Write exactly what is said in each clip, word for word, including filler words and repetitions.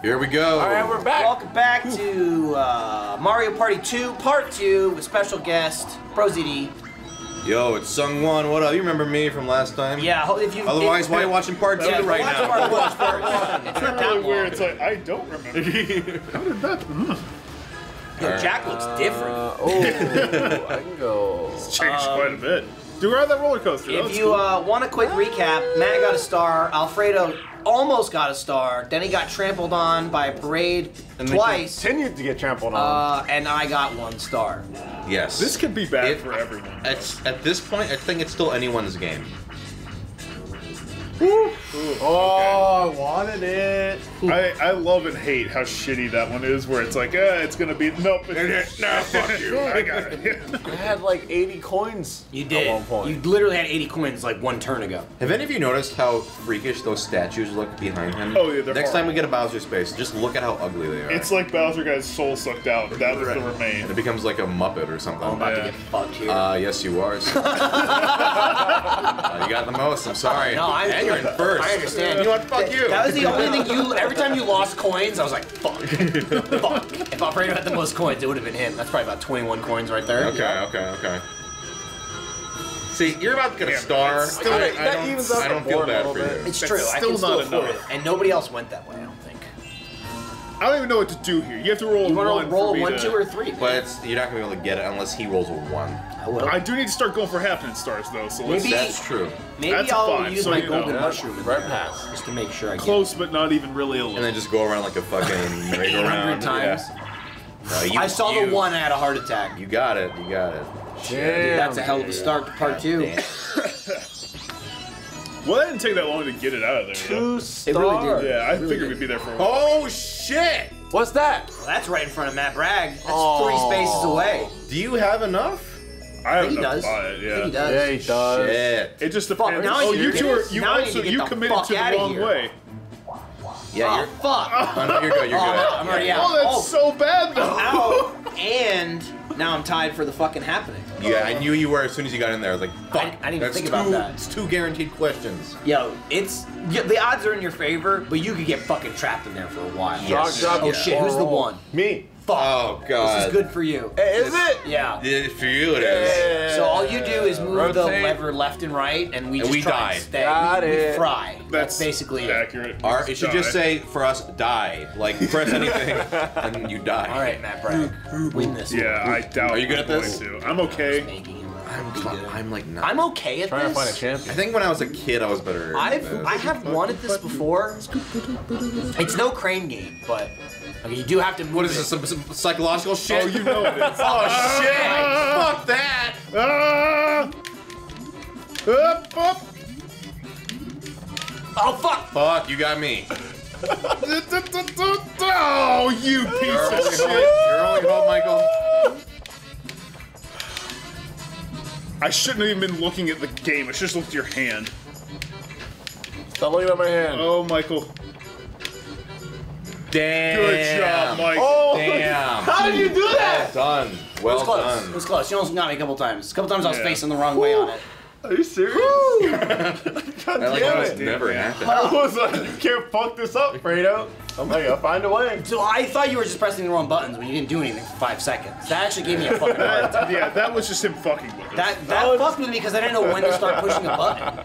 Here we go. All right, we're back. Welcome back to uh, Mario Party two, Part two, with special guest, ProZD. Yo, it's SungWon. What up? You remember me from last time? Yeah. If you, Otherwise, if, why are you watching Part two yeah, right watch now? Part watch Part one. It's not really weird. It's like, I don't remember. How did that... Mm. Yo, right. Jack looks different. Uh, oh, I can go... It's changed um, quite a bit. Do ride that roller coaster. If you cool. uh, want a quick recap, Matt got a star, Alfredo almost got a star, then he got trampled on by a parade and twice. Continued to get trampled on. Uh, and I got one star. Yes. This could be bad it, for everyone. At, at this point, I think it's still anyone's game. Ooh. Ooh, oh, okay. I wanted it. I, I love and hate how shitty that one is, where it's like, eh, it's gonna be, nope. It's, nah, fuck you, I got it. I had like eighty coins. You did. At one point. You literally had eighty coins like one turn ago. Have any of you noticed how freakish those statues look behind him? Oh yeah, they're Next hard. time we get a Bowser space, just look at how ugly they are. It's like Bowser got his soul sucked out. That was right. the remain. And it becomes like a Muppet or something. I'm about yeah. to get fucked here. Uh, yes you are. uh, you got the most, I'm sorry. No, I You're in first. I understand. You know what? Fuck you. That was the only thing you. Every time you lost coins, I was like, fuck. Fuck. If Alfredo had the most coins, it would have been him. That's probably about twenty-one coins right there. Okay, yeah. okay, okay. See, you're about to get a star. Still, I, I that evens up I don't feel bad for you. It's That's true. Still I can still afford it. And nobody else went that way, I don't think. I don't even know what to do here. You have to roll you a one. Roll a one, to... two, or three. But it's, you're not going to be able to get it unless he rolls a one. I will. I do need to start going for half-minute stars, though. So maybe, that's true. Maybe that's I'll five, use so my golden know. mushroom in right pass just to make sure I Close, get it. Close, but not even really alone. And then just go around like a fucking merry-go-round. times. Yeah. No, you, I saw you. the one. I had a heart attack. You got it. You got it. Damn, that's a hell of a start to part two. Well, that didn't take that long to get it out of there. Two stars. It really did. Yeah, I really figured did. we'd be there for a while. Oh, shit! What's that? Well, that's right in front of Matt Bragg. That's oh. three spaces away. Do you have enough? I, I think have he enough does. It, yeah. I think he does. Yeah, he does. Shit. It just depends. Fuck, oh, you two are, you now also, you committed to the wrong way. Yeah, you're... Fuck! Oh, no, you're good, you're oh, good. No, I'm yeah. already out. Oh, that's oh. so bad, though. I'm out, and now I'm tied for the fucking happening. Yeah, I knew you were as soon as you got in there. I was like, fuck. I, I didn't even think two, about that. It's two guaranteed questions. Yo, it's... Yeah, the odds are in your favor, but you could get fucking trapped in there for a while. Yes. Yes. Oh, yeah. shit, who's the one? Me. Fuck. Oh, God. This is good for you. Is it? Yeah. It, for you, it is. Yeah. So all you do is move Rotate. the lever left and right, and we just and we try die. and stay. Got we, it. we fry. That's, That's basically accurate. it. Our, it should die. just say, for us, die. Like, press anything, and you die. All right, Matt Bragg. Win this. Yeah, I doubt Are you good at this? To. I'm okay. I'm, I'm like not. I'm okay at trying this. Trying to find a champion. I think when I was a kid, I was better I've, at this. I have wanted this before. It's no crane game, but... Okay, you do have to move What is this, some, some psychological shit? Oh, you know it is. Oh, shit! Ah, fuck that! Ah, up, up. Oh, fuck! Fuck, you got me. Oh, you piece You're of shit! You're only home, Michael. I shouldn't have even been looking at the game. I should have just looked at your hand. Stop looking at my hand. Oh, Michael. Damn. Good job, Mike. Oh, damn. How did you do that? Well done. Well it was close. done. It was close. You almost got me a couple times. A couple times I was yeah. facing the wrong Woo. way on it. Are you serious? God I like damn it. never yeah. happened. I was like, you can't fuck this up, Fredo. I'm like, I'll find a way. So I thought you were just pressing the wrong buttons when you didn't do anything for five seconds. That actually gave me a fucking hard time. Yeah, that was just him fucking with us. That, that oh, fucked with me because I didn't know when to start pushing a button.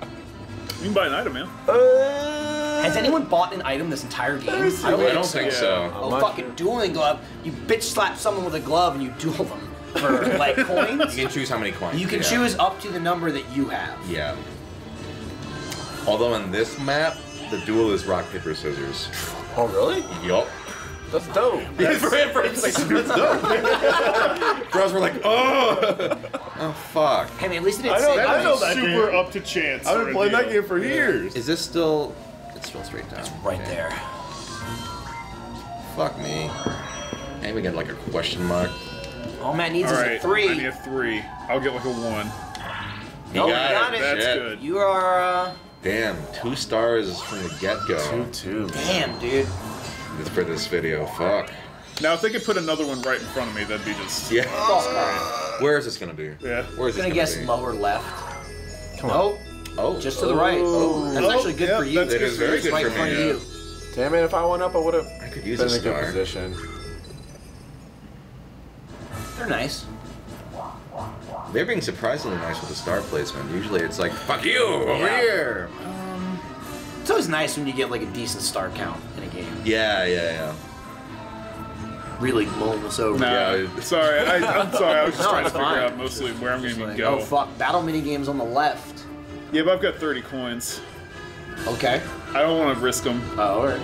You can buy an item, man. Uh, Has anyone bought an item this entire game? I don't, I don't think so. A oh, fucking dueling glove. You bitch slap someone with a glove and you duel them for like coins. You can choose how many coins. You can yeah. choose up to the number that you have. Yeah. Although on this map, the duel is rock, paper, scissors. Oh really? Yup. That's dope. Yes. For him, for him, like, that's dope. For us, we're like, oh, oh fuck. Hey, I mean, at least it didn't say that. I know that super game. up to chance. I've been playing that game for yeah. years. Is this still? Straight down. It's right okay. there. Fuck me. And we get like a question mark. All Matt needs All right. is a three. I need a three. I'll get like a one. You no, got, got it. it. That's yeah. good. You are. Uh... Damn, two stars from the get-go. Two, two. Damn, dude. This for this video. Fuck. Now, if they could put another one right in front of me, that'd be just. Yeah. Oh. Where is this gonna be? Yeah. Where is I'm this gonna, gonna guess be? Lower left. Come on. Nope. Oh, just to the right. Oh, that's oh, actually good yeah, for you. That's it is very good, good right for me. Yeah. Damn it! If I went up, I would have. could use a star. Good position. They're nice. They're being surprisingly nice with the star placement. Usually it's like, fuck you, over yeah. here! Um, it's always nice when you get like a decent star count in a game. Yeah, yeah, yeah. Really mull us over. No, yeah. sorry, I, I'm sorry, I was just no, trying to fine. figure out mostly just, where I'm going to go. Oh fuck, battle minigames on the left. Yeah, but I've got thirty coins. Okay. I don't want to risk them. Oh, alright.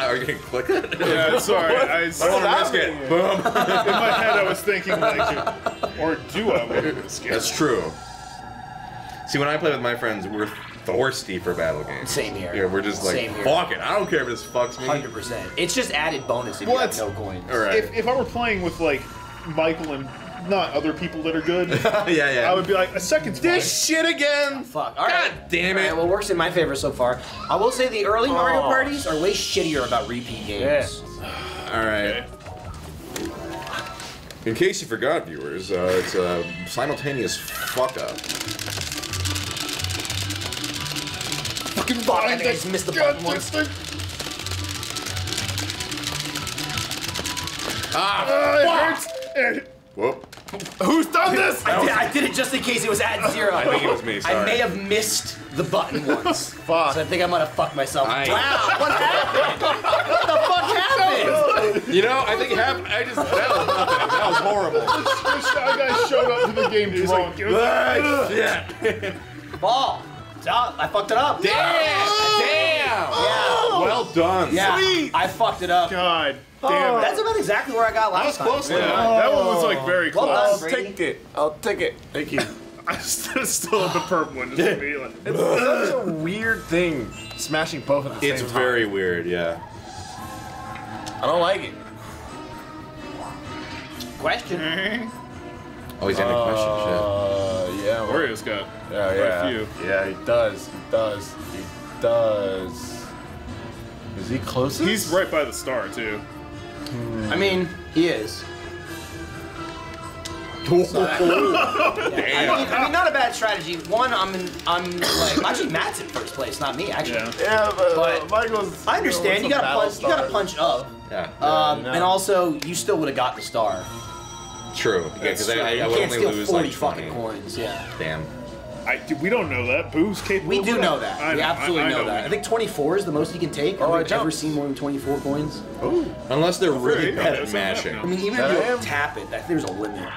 Are you going to click it? Yeah, sorry. I, I don't want to risk it. Mean? Boom. In my head, I was thinking, like, or do I want to risk it? That's true. See, when I play with my friends, we're thirsty for battle games. Same here. Yeah, we're just like, fuck it. I don't care if this fucks me. one hundred percent. It's just added bonus if well, you have no coins. All right. If, if I were playing with, like, Michael and... not other people that are good. yeah, yeah. I would be like, a second time. This shit again! Oh, fuck. All right. God damn it. All right, well, works in my favor so far. I will say the early oh. Mario parties are way shittier about repeat games. Yeah. All right. Okay. In case you forgot, viewers, uh, it's a simultaneous fuck up. Fucking fuck. I think I just missed the button once. Ah! Uh, it hurts! Whoop. Who's done this? I did, I did it just in case it was at zero. I think it was me, sorry. I may have missed the button once. Fuck. So I think I might have fucked myself. I... Wow, what happened? What the fuck happened? You know, I think it happened. I just, that was nothing. That was horrible. This guy showed up to the game drunk. Like, ah, shit. Ball. Stop. I fucked it up. Damn. Oh. Damn. Oh. Yeah. Well done. Yeah. Sweet. I fucked it up. God. Damn oh, that's about exactly where I got last time. That was close. Yeah. Oh. That one was like very close. Well done, I'll take it. I'll take it. Thank you. I still have the purple one. It's such a weird thing, smashing both at the it's same time. It's very weird, yeah. I don't like it. Question. Oh, he's got uh, a question, shit. Yeah. Wario's got yeah, yeah. a few. Yeah, he does. He does. He does. Is he closest? He's right by the star, too. I mean, he is. So I, yeah, I, mean, I mean, not a bad strategy. One, I'm in, I'm like actually Matt's in first place, not me actually. Yeah, yeah but, but uh, Michael's. I understand. You gotta punch. Stars. You gotta punch up. Yeah. Um, yeah no. And also, you still would have got the star. True. Yeah, because I, I, I would only steal lose forty like fucking twenty. Coins. Yeah. Damn. I, we don't know that. Boo's capable. We do know that. I we know, absolutely I, I know, know that. I think twenty-four is the most you can take. Oh, I've never seen more than twenty-four coins. Ooh. Unless they're really bad at mashing. I mean, even that if you tap it, that, there's a limit.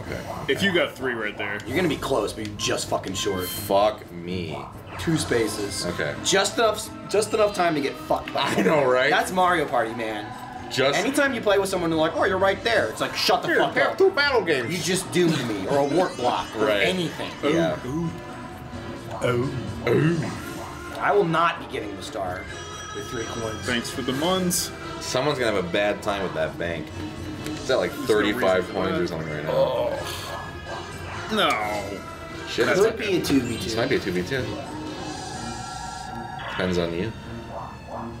Okay. If you got three right there. You're gonna be close, but you're just fucking short. Fuck me. Two spaces. Okay. Just enough, just enough time to get fucked by I know, right? That's Mario Party, man. Just anytime you play with someone, they're like, oh, you're right there. It's like, shut the here, fuck up. Two battle games. You just doomed me, or a warp block, or right. anything. Oh, yeah. Oh, oh, oh. I will not be getting the star with three coins. Thanks for the muns. Someone's going to have a bad time with that bank. It's at like There's thirty-five points no or something right now. Oh. No. Shit, it would be a two v two. This might be a two v two. Depends on you.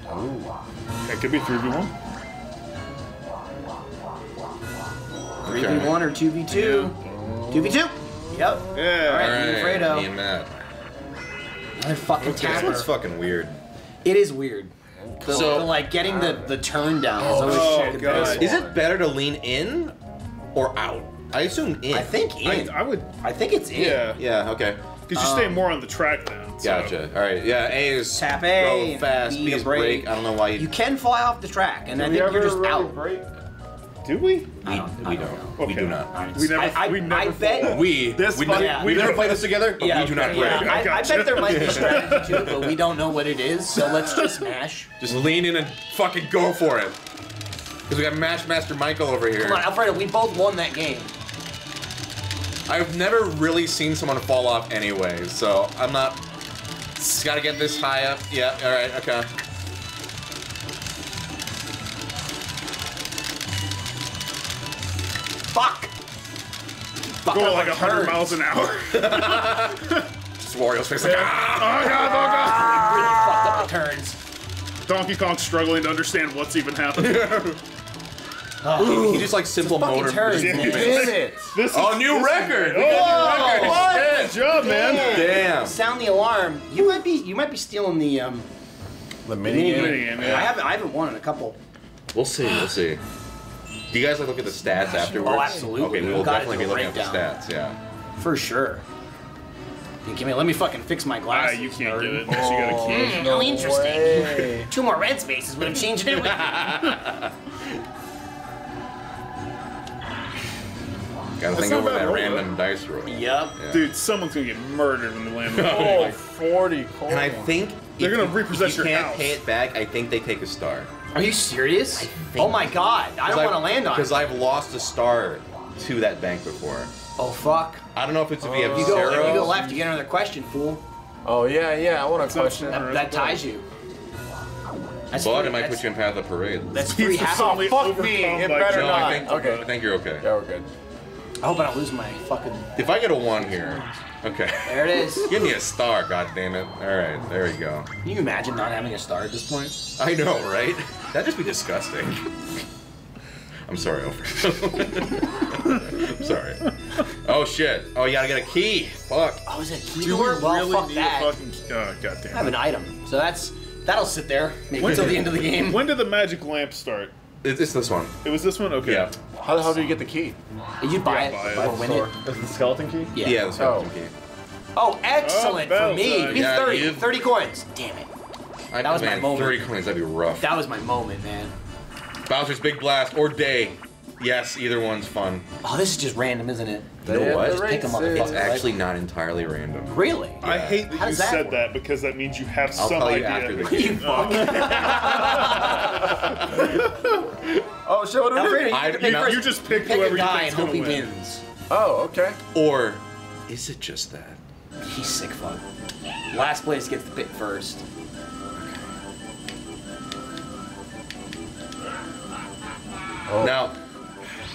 Oh. It could be three v one. three v one okay. or two v two. Yeah. two v two? Yep. Yeah. Alright, right. Alfredo. Me and Matt. Another fucking okay. tapper. This one's fucking weird. It is weird. The, so, the, like, getting the, the turn down is always oh, shit. God. Is it better to lean in or out? I assume in. I think in. I, I would. I think it's in. Yeah, yeah okay. Because you're um, staying more on the track now. So. Gotcha. Alright, yeah, A is tap A, go fast, B, B is break. break. I don't know why you... You can fly off the track, and I think you're just really out. Break? Do we? We, I don't, we I don't. don't. Okay. We do not. I mean, we never. I, I, we never. I bet we. This. We, yeah. we never play this together. But yeah, we do not. Yeah. Break. I, I, gotcha. I bet there might be strategy too, but we don't know what it is. So let's just mash. Just lean in and fucking go for it. Because we got Mash Master Michael over here. Come on, Alfredo. We both won that game. I've never really seen someone fall off anyway, so I'm not. Got to get this high up. Yeah. All right. Okay. Fuck! Fuck Go like a hundred miles an hour. Just Wario's face like, ah! Oh god, oh god! Ah, really fucked up the turns. Donkey Kong's struggling to understand what's even happening. uh, he, he just like simple motor. Turns, yeah, he did it! This is, oh, new this record! Is, we got oh, new record! What? Good job, man! Damn. Damn! Sound the alarm. You might be, you might be stealing the, um... The mini game. game yeah. I haven't. I haven't won in a couple. We'll see. We'll see. Do you guys like look at the stats afterwards? Oh, absolutely. Okay, we will definitely be looking at the stats. Yeah. For sure. Give me. Let me fucking fix my glasses. Ah, you can't get it unless you got a key. No really interesting. Two more red spaces would have changed everything. Gotta think over that random it. dice roll. Yep. Yeah. Dude, someone's gonna get murdered when they land. Oh, like forty. Cold. And I think they're gonna repossess you your can't house. Pay it back. I think they take a star. Are you serious? I think oh my god! I don't want to land on it because I've lost a star to that bank before. Oh fuck! I don't know if it's a V F zero. You go, you go left, you get another question, fool. Oh yeah, yeah, I want a that's question. That, that ties you. That's but free, it might put you in path of parade. That's three half. Oh, fuck me! It better no, not. I think, okay. I think you're okay. Yeah, we're good. I hope I don't lose my fucking. If I get a one here, okay. There it is. Give me a star, goddammit. All right, there we go. Can you imagine not having a star at this point? I know, right? That'd just be disgusting. I'm sorry, Alfredo. I'm sorry. Oh shit. Oh, you gotta get a key. Fuck. Oh, is that a key? Do you well, really fuck need that. a fucking key? Oh, goddamn. I have an item. So that's, that'll sit there maybe until the end of the game. When did the magic lamp start? It, it's this one. It was this one? Okay. Yeah. How the hell do you get the key? You buy, buy it, it or win it. Is it the skeleton key? Yeah, yeah the skeleton oh. key. Oh, excellent oh, for me. He's yeah, thirty. You... thirty coins. Damn it. I, that was man, my moment. thirty coins, that'd be rough. That was my moment, man. Bowser's Big Blast or Day. Yes, either one's fun. Oh, this is just random, isn't it? You know yeah, what? Just pick them up. It's actually not entirely random. Really? Yeah. I hate that How you that said work? that because that means you have I'll some tell idea. I'll after the game. You fuck. Oh, shit, what do we do? You just pick, pick whoever you think's gonna win. Wins. Oh, okay. Or is it just that? He's sick fuck. Last place gets the bit first. Oh. Now,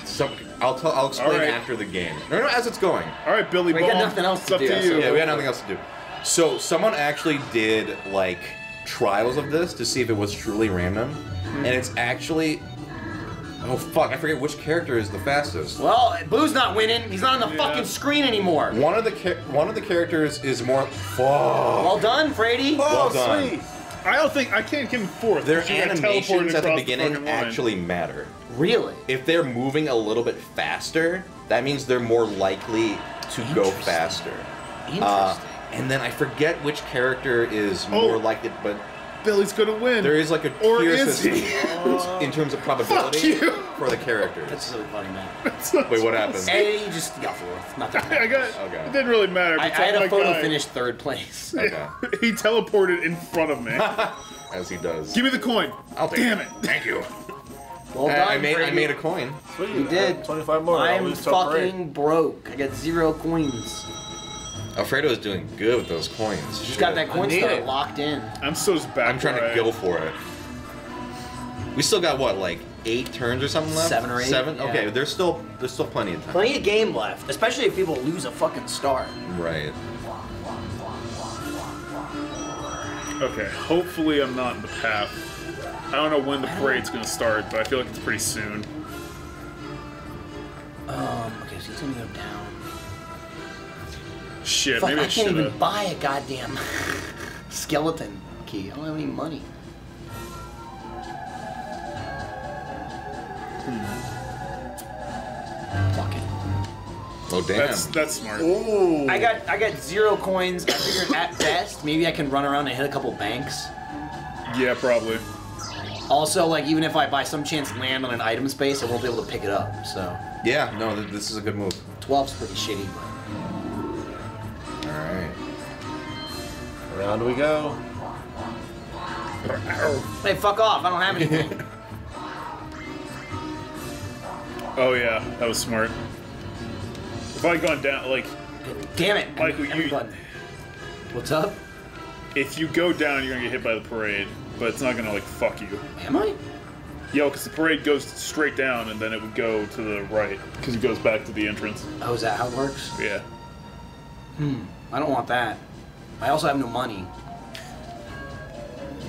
so I'll tell. I'll explain right. after the game. No, no, as it's going. All right, Billy. We got nothing else to do. To you. Yeah, we got nothing else to do. So someone actually did like trials of this to see if it was truly random, and it's actually. Oh fuck! I forget which character is the fastest. Well, Blue's not winning. He's not on the yeah. fucking screen anymore. One of the one of the characters is more. Fuck. Well done, Frady. Well, well done. Sweet. I don't think I can't give him fourth. Their animations at the beginning actually matter. Really? If they're moving a little bit faster, that means they're more likely to go faster. Interesting. Uh, and then I forget which character is oh. more likely, but Billy's gonna win. There is like a tier system in terms of probability for the characters. That's really funny, man. Wait, what happened? And you just got fourth. Not that I got. Okay. It didn't really matter. I, I had a photo guy. finished third place. Okay. He teleported in front of me, as he does. Give me the coin. I'll take Damn it. it. Thank you. Well done, I made I made a coin. Sweet. You did. twenty-five more. I'm fucking broke. I got zero coins. Alfredo's doing good with those coins. She's got that coin star locked in. I'm so back. I'm trying to go for it. We still got what, like eight turns or something left? Seven or eight. Seven? Yeah. Okay, there's still there's still plenty of time. Plenty of game left, especially if people lose a fucking star. Right. Okay. Hopefully, I'm not in the path. I don't know when the parade's gonna start, but I feel like it's pretty soon. Um, okay, so he's gonna go down. Shit, Fuck, maybe I, I can't even buy a goddamn skeleton key. I don't have any money. Hmm. Fuck it. Oh damn. That's that's smart. Ooh. I got I got zero coins. I figured at best maybe I can run around and hit a couple banks. Yeah, probably. Also, like, even if I by some chance land on an item space, I won't be able to pick it up, so. Yeah, no, th this is a good move. twelve's pretty shitty, but. Alright. Around we go. Hey, fuck off, I don't have anything. Oh, yeah, that was smart. If I'd gone down, like. Damn it! Michael, you. What's up? If you go down, you're gonna get hit by the parade. But it's not gonna like fuck you. Am I? Yo, because the parade goes straight down and then it would go to the right because it goes back to the entrance. Oh, is that how it works? Yeah. Hmm. I don't want that. I also have no money.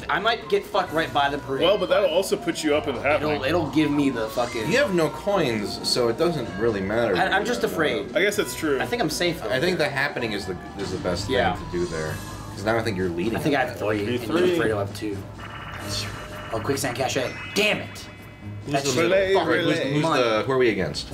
I might get fucked right by the parade. Well, but that'll also put you up in the hat. It'll, it'll give me the fucking. You have no coins, so it doesn't really matter. I, I'm just afraid. I guess that's true. I think I'm safe. I think the happening is the is the best yeah. thing to do there. Because now I think you're leading. I think I have three. And you're afraid you'll have two. Oh, quicksand cachet. Damn it! That shit was mine. Who are we against?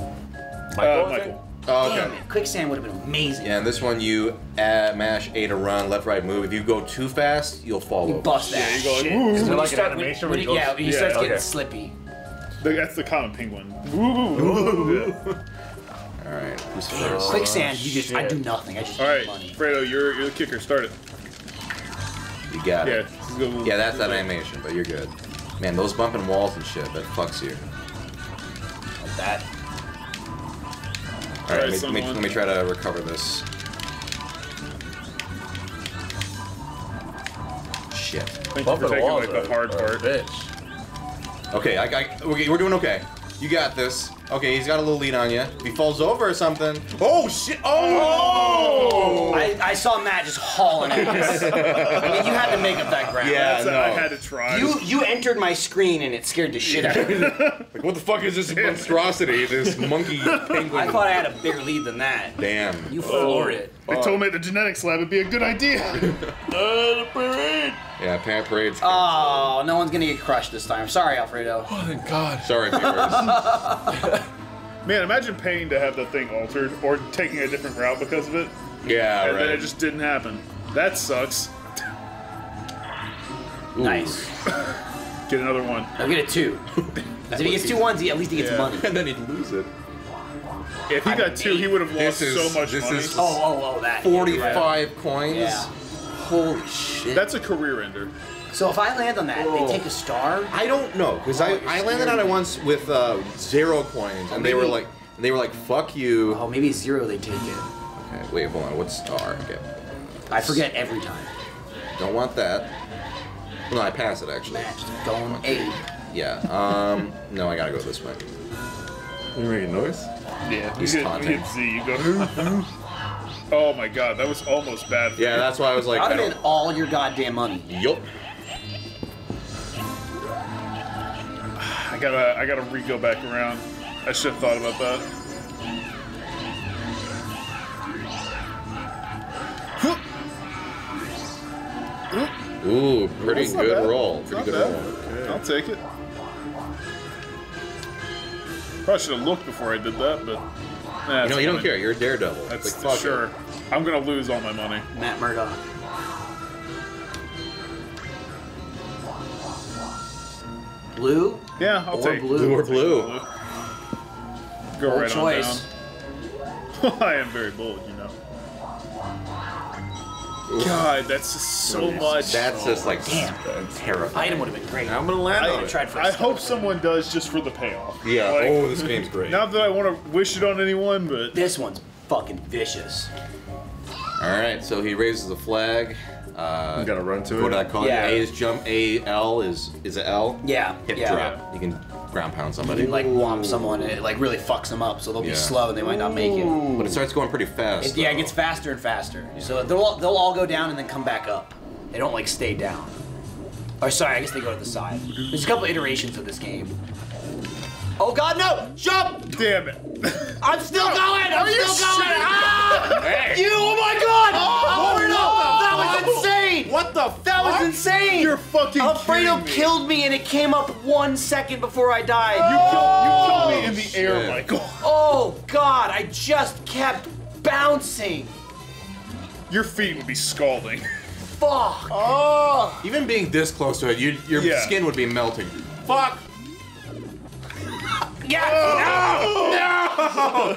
Michael. Uh, Michael. Oh, okay. Damn it. Quicksand would have been amazing. Yeah, and this one you add, mash A to run, left, right, move. If you go too fast, you'll fall you over. Bust that. Yeah, you go like, shit. Is it like an animation? When, when, yeah, he yeah, starts okay. getting slippy. That's the common penguin. Yeah. All right, who's first? Quicksand, you just, shit. I do nothing. I just All right, money. Fredo, you're, you're the kicker. Start it. You got it. Yeah, go, yeah that's that animation, but you're good. Man, those bumping walls and shit, that fucks you. Like that. All right, All right let, me, let me try to recover this. Shit. Thank you for taking like the hard part. Bitch. Okay, I, I, okay, we're doing okay. You got this. Okay, he's got a little lead on you. If he falls over or something. Oh shit! Oh! I, I saw Matt just hauling at this. I mean, you had to make up that ground. Yeah, no. I had to try. You you entered my screen and it scared the shit out of me. Like, what the fuck is this monstrosity? This monkey penguin? I thought I had a bigger lead than that. Damn. You floored oh. it. They oh. told me at the genetics lab it'd be a good idea. uh, the parade. Yeah, pan parade's. Oh, no one's gonna get crushed this time. Sorry, Alfredo. Oh, thank God. Sorry, viewers. Man, imagine paying to have the thing altered or taking a different route because of it. Yeah, and right. And then it just didn't happen. That sucks. Ooh. Nice. Get another one. I'll get a two. If he gets two ones, he, at least he gets yeah. money. And then he'd lose it. If he I got two, he would have lost is, so much this money. Is oh, oh, oh, that. forty-five yeah. coins. Yeah. Holy shit. That's a career ender. So if I land on that, oh. they take a star? I don't know, because oh, I, I landed on it once with uh, zero coins, oh, and maybe, they were like, they were like, fuck you. Oh, maybe zero they take it. Okay, wait, hold on, what star? Okay. I forget every time. Don't want that. No, I pass it, actually. Going okay. eight. Yeah, um, no, I gotta go this way. Are you making noise? Yeah, he's you get, hit Z, you go. Oh my God, that was almost bad. For yeah, you. That's why I was like, I spent all your goddamn money. Yup. I gotta, I gotta re-go back around. I should have thought about that. Ooh, pretty oh, good roll. Pretty not good bad. roll. Okay. I'll take it. Probably should have looked before I did that, but nah, you know you don't care. You're a daredevil. That's like, fuck sure. It. I'm gonna lose all my money. Matt Murdock. Blue? Yeah, I'll or take blue. blue or blue. blue. Go Bold right choice. on down. I am very bold, you know. Ooh. God, that's just so Dude, much. That's just like damn, terrifying. Item would have been great. I'm gonna land I, on it. Tried for I hope someone does just for the payoff. Yeah. Like, oh, this game's great. Not that I want to wish it on anyone, but this one's fucking vicious. All right, so he raises the flag. Uh, you gotta run to what it. What do I call yeah. it? A is jump. A L is is a L. Yeah. Hip yeah. drop. You can ground pound somebody. You can, like whomp someone. And it like really fucks them up, so they'll be yeah. slow and they might not make it. But it starts going pretty fast. It, yeah, it gets faster and faster. Yeah. So they'll they'll all go down and then come back up. They don't like stay down. Or sorry, I guess they go to the side. There's a couple iterations of this game. Oh God, no! Jump! Damn it! I'm still no. going. I'm Are still you going. Ah! Hey. You! Oh my God! Oh, oh, no. No. That was insane! What the? That fuck? was insane! You're fucking Alfredo kidding me. killed me, and it came up one second before I died. Oh, you killed, you killed me in the shit. air, Michael. Oh God! I just kept bouncing. Your feet would be scalding. Fuck! Oh! Even being this close to it, you, your yeah. skin would be melting. Fuck! Yeah! Oh. No!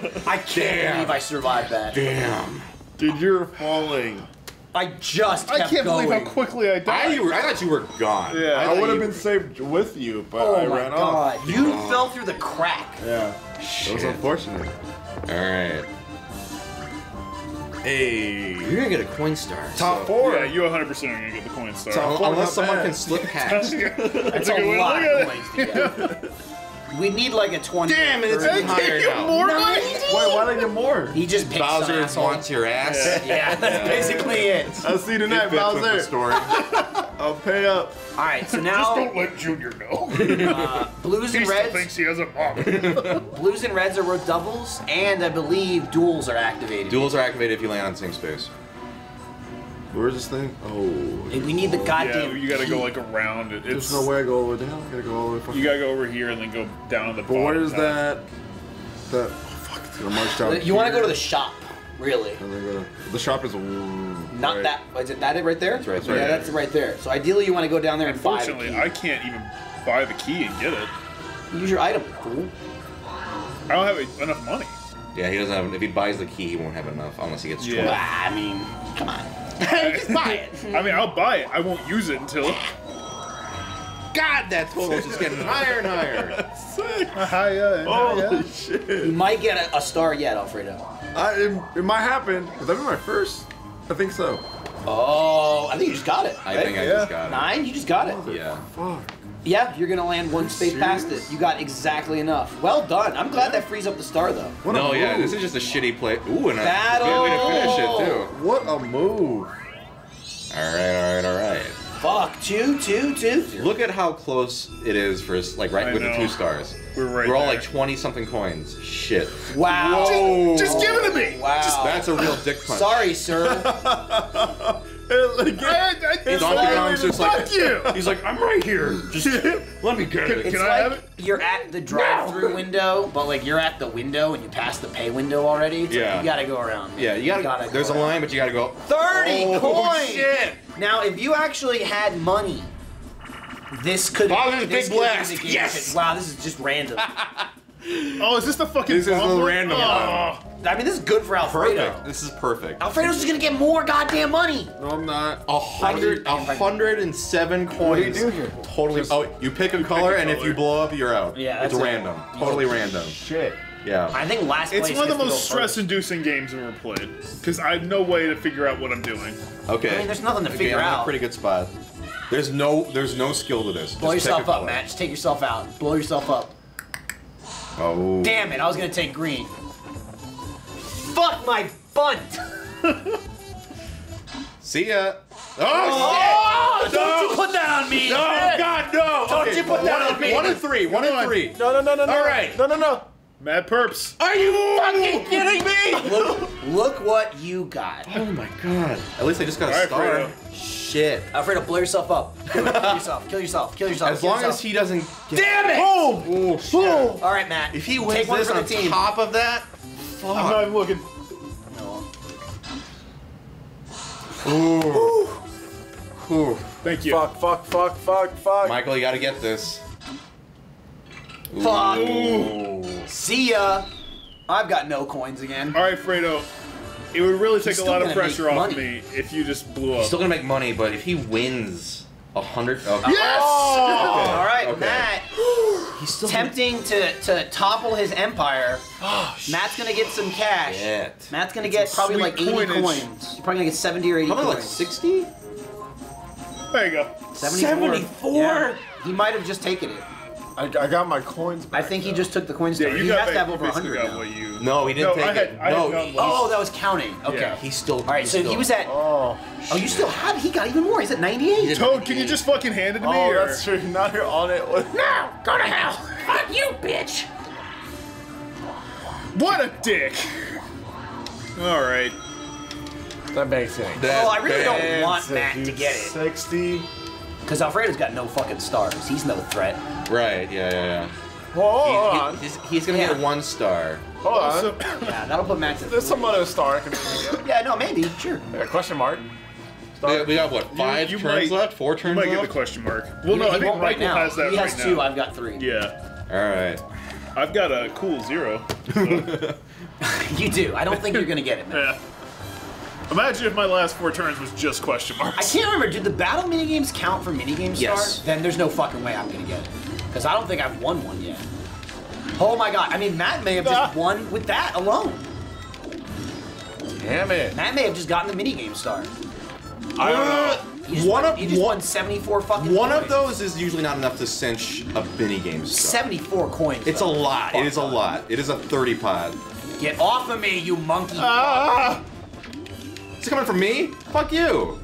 No! I can't Damn. believe I survived that. Damn. Dude, you're falling. I just kept I can't going. believe how quickly I died. I, you were, I thought you were gone. Yeah, I, I would have been saved with you, but oh I ran God. off. You oh. fell through the crack. Yeah. Shit. It was unfortunate. All right. Hey. You're gonna get a coin star. Top so. four. Yeah, you one hundred percent are gonna get the coin star. Top four, unless someone bad. can slip past. That's a, a lot of coins to get. We need like a twenty. Damn it! It's really higher you now. More? Why, why don't you more? He just picks Bowser wants your ass. Yeah, yeah that's yeah. basically it. I'll see you tonight, it Bowser. Story. I'll pay up. All right, so now. Just don't let Junior know. Uh, blues he and reds. Still thinks he has a mom. Blues and reds are road doubles, and I believe duels are activated. Duels are activated if you land on the same space. Where's this thing? Oh. Hey, we need the goddamn. Yeah, you gotta key. go like around it. It's, There's no way I go all the way down. I gotta go all the way. You gotta go over here and then go down the. But bottom where's top. that? That. Oh, fuck! It's gonna march down. You here. wanna go to the shop, really? And then go to, the shop is. Not right. that. Is it that it right there? It's right that's there. Right yeah, there. that's right there. So ideally, you wanna go down there and buy. Unfortunately, I can't even buy the key and get it. Use your item. Cool. I don't have enough money. Yeah, he doesn't have. If he buys the key, he won't have enough unless he gets. Yeah. Well, I mean, come on. Just buy it. I mean, I'll buy it. I won't use it until. God, that total's just getting higher and higher. Sick. Higher and Holy higher. shit! You might get a, a star yet, Alfredo. I, it, it might happen. Is that my first? I think so. Oh, I think you just got it. Right? I think yeah. I just got it. Nine? You just got it. Oh, yeah. Fuck. Yeah, you're gonna land one space past it. You got exactly enough. Well done. I'm glad that frees up the star though. What no, yeah, this is just a shitty play. Ooh, and Battle. a good way to finish it too. What a move! All right, all right, all right. Fuck, two, two, two. Look at how close it is for like right I with know. the two stars. We're right. We're all there. like twenty something coins. Shit. Wow. Just, just give it to me. Wow. Just, that's a real dick punch. Sorry, sir. Like, I, I, it's like, just like, fuck you! He's like, I'm right here. Just let me get it. Can, can I like have it? You're at the drive-through no. window, but like you're at the window and you passed the pay window already. So yeah. You gotta go around. Man. Yeah, you gotta. You gotta there's go a line, around. but you gotta go. Thirty oh, coins. Shit. Now, if you actually had money, this could. Oh, there's a big blast! Yes. Wow, this is just random. Oh, is this the fucking? This is a random one. I mean, this is good for Alfredo. Perfect. This is perfect. Alfredo's just gonna get more goddamn money. No, I'm not. A hundred, a hundred and seven coins. What do you do here? Totally. Just, oh, you pick a you color, pick a and color. if you blow up, you're out. Yeah, that's it's random. It. Totally random. Shit. Yeah. I think last. It's place one of the most stress-inducing games I've ever played, because I have no way to figure out what I'm doing. Okay. I mean, there's nothing to okay, figure I'm out. In a pretty good spot. There's no, there's no skill to this. Blow just yourself up, Matt. Just take yourself out. Blow yourself up. Oh. Damn it! I was gonna take green. Fuck my bunt! See ya! Oh, oh shit! Don't no. you put that on me! No, man. God, no! Don't okay, you put that on, on me! One and three, one and three! No, no, no, no, no! All right! No, no, no! Mad Perps! Are you fucking kidding me?! Look, look what you got. Oh my god. At least I just got All a star. Right, Shit. Alfredo, blow yourself up. Kill yourself, kill yourself, kill yourself. As kill long yourself. as he doesn't get Damn it! Oh, oh, shit. Oh. All right, Matt. If he wins this on team. top of that, Fuck. I'm not even looking. No. Ooh. Ooh. Thank you. Fuck, fuck, fuck, fuck, fuck. Michael, you gotta get this. Ooh. Fuck. Ooh. See ya. I've got no coins again. All right, Fredo. It would really take He's a lot of pressure off money. me if you just blew up. He's still gonna make money, but if he wins a hundred... Okay. Yes! Oh, okay. All right, okay. Matt. He's still tempting to, to topple his empire. Oh, Matt's gonna get some cash. Shit. Matt's gonna get probably like eighty coinage. coins. You're probably gonna get seventy or eighty probably coins. Like sixty? There you go. seventy-four? seventy-four? Yeah. He might have just taken it. I, I got my coins back. I think though. he just took the coins. Yeah, you he got has that, to have over one hundred now. You... No, he didn't no, take I had, it. I no. Had oh, that was counting. Okay. Yeah. He's still... All right, so still. he was at... Oh, oh you still have... He got even more. He's at ninety-eight. Toad, can you just fucking hand it to oh, me? Oh, that's true. Not here on it. No! Go to hell! Fuck you, bitch! What a dick! All right. That makes sense. That well, I really don't want Matt to get it. sixty... Because Alfredo's got no fucking stars. He's no threat. Right, yeah, yeah, yeah. Whoa, he's, he's, he's gonna yeah. get one star. Hold on. So, yeah, that'll put Matt to There's some other star I can get. Yeah, no, maybe, sure. Yeah, question mark. Yeah, we have, what, five you, you turns might, left? Four turns left? You might left? get the question mark. Well, you, no, I think Michael right now. has that right now. He has right two, now. I've got three. Yeah. Alright. I've got a cool zero. So. You do. I don't think you're gonna get it, man. Yeah. Imagine if my last four turns was just question marks. I can't remember. Do the battle minigames count for minigame stars? Yes. Then there's no fucking way I'm gonna get it. Because I don't think I've won one yet. Oh my god. I mean, Matt may have ah. just won with that alone. Damn it. Matt may have just gotten the minigame star. I don't know. He just, one won, of, he just one, won seventy-four fucking One coins. of those is usually not enough to cinch a minigame star. seventy-four coins. It's though. a lot. Fuck it is god. a lot. It is a thirty pod. Get off of me, you monkey. Ah. It's coming from me? Fuck you!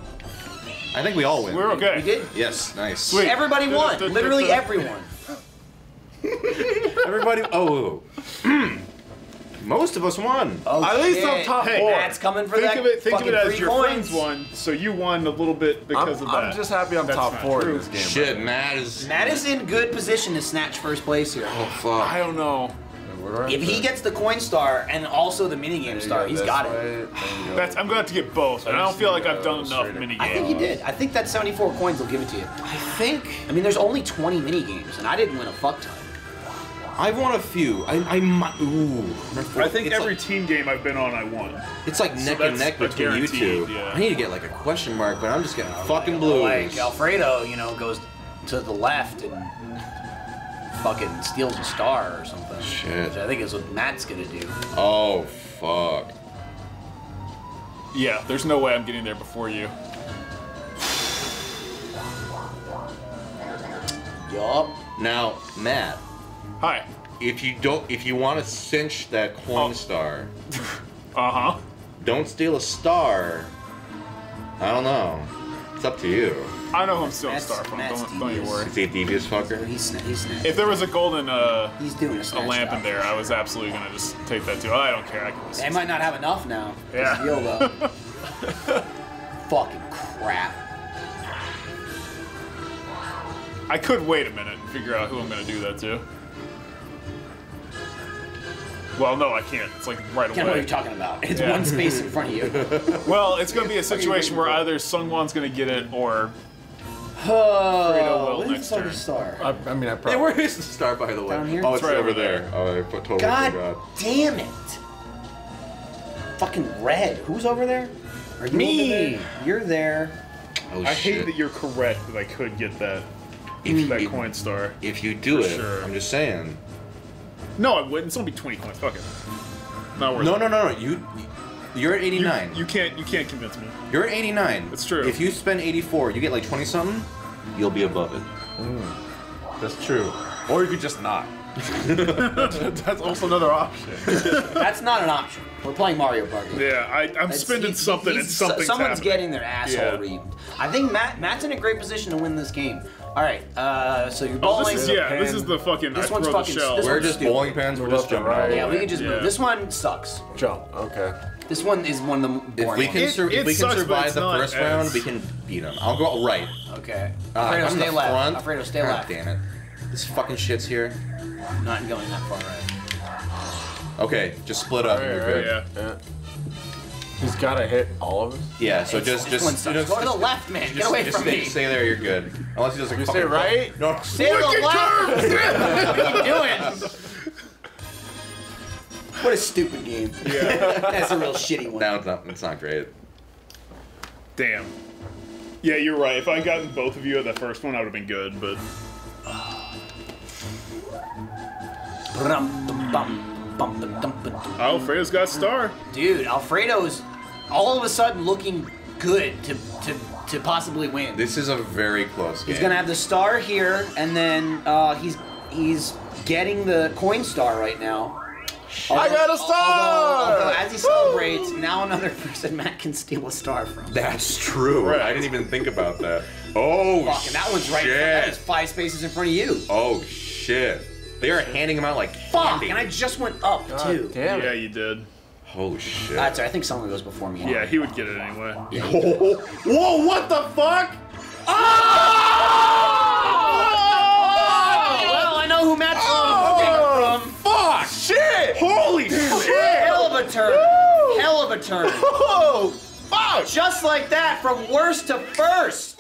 I think we all win. We're okay. We did? Yes, nice. Sweet. Everybody won. Literally everyone. Everybody. Oh. Most of us won. Oh, at least shit. I'm top hey, four. Matt's coming for think that of it, Think of it as your points. Friends won, so you won a little bit because I'm, of that. I'm just happy I'm That's top four true. in this game. Shit, right. Matt is... Matt is in good position to snatch first place here. Oh, fuck. I don't know. Right if there. he gets the coin star and also the minigame star, he's got way. it. Go. That's, I'm going to have to get both, and I don't feel like I've done enough minigames. I think you did. I think that seventy-four coins will give it to you. I think... I mean, there's only twenty minigames, and I didn't win a fuck ton. I've won a few. I, I might. Ooh. I think it's every like, team game I've been on, I won. It's like neck so and neck between you two. Yeah. I need to get like a question mark, but I'm just getting fucking blues. Like Alfredo, you know, goes to the left and fucking steals a star or something. Shit. Which I think is what Matt's gonna do. Oh fuck. Yeah, there's no way I'm getting there before you. Yup. Now, Matt. Hi. If you don't, if you want to cinch that coin oh. star, uh-huh. Don't steal a star. I don't know. It's up to you. I know who I'm stealing a star from. Don't, don't you worry. Is he a devious fucker? He's, he's, he's, if there was a golden, uh, he's doing a, a lamp in there, I was absolutely gonna just take that too. I don't care. I can. They it. might not have enough now. Yeah. Deal, though. Fucking crap. I could wait a minute and figure out who I'm gonna do that to. Well, no, I can't. It's like right away. I can't know what you're talking about. It's yeah. one space in front of you. Well, it's going to be a situation where either SungWon's going to get it or... Oh, where's the star? I, I mean, I probably... Hey, where is the star, by the way? Down here? Oh, it's, it's right over there. there. Oh, I totally God forgot. damn it. Fucking red. Who's over there? Are you Me. Over there? You're there. Oh, I shit. hate that you're correct that I could get that, if, that if, coin star. If you do it, sure. I'm just saying. No, I wouldn't. It's only twenty coins. Fuck it. Not worth it. No, no, no, no. You, you're at eighty-nine. You, you can't, you can't convince me. You're at eighty-nine. It's true. If you spend eighty-four, you get like twenty something. You'll be above it. Mm. That's true. Or you could just not. That's also another option. That's not an option. We're playing Mario Party. Yeah, I, I'm it's, spending he's, something, he's, and something's someone's happening. getting their asshole yeah. reaped. I think Matt, Matt's in a great position to win this game. All right, uh, so you're bowling. Oh, this is, yeah, pan. this is the fucking. This I one's fucking. The this we're just bowling pins. We're just jumping. Right. Yeah, we can just yeah. move. This one sucks. Jump. Okay. This one is one of the boring. If we can, it, sur it if we sucks, can survive the first ends. round, we can beat them. I'll go right. Okay. Uh, Alfredo, stay left. Alfredo, stay left. Damn it! This fucking shit's here. I'm not going that far right. Okay, just split up. Right, right, yeah. yeah. He's gotta hit all of us. Yeah, so it's, just, just, you know, go to the left, man. Just, Get away just from stay, me. Stay there, you're good. Unless he doesn't. You stay right. Fuck. No, stay to the left. What are you doing? What a stupid game. Yeah, that's a real shitty one. No, it's not. It's not great. Damn. Yeah, you're right. If I had gotten both of you at that first one, I would have been good. But. Alfredo's got star. Dude, Alfredo's all of a sudden looking good to to to possibly win. This is a very close game. He's gonna have the star here, and then uh, he's he's getting the coin star right now. Although, I got a star! Although, although as he celebrates, Woo! now another person Matt can steal a star from. That's true. Right. I didn't even think about that. Oh, fuck, shit. And that one's right in front, that is five spaces in front of you. Oh, shit. They are handing them out like fuck, candy. And I just went up, God too. Damn it. Yeah, you did. Holy shit. That's right, I think someone goes before me. Yeah, he would get it anyway. Yeah. Whoa, whoa, what the fuck? Oh! Oh! Well, I know who Matt's oh! from. Fuck! Shit! Holy shit! Hell of a turn. Woo! Hell of a turn. Oh! Fuck! Just like that, from worst to first.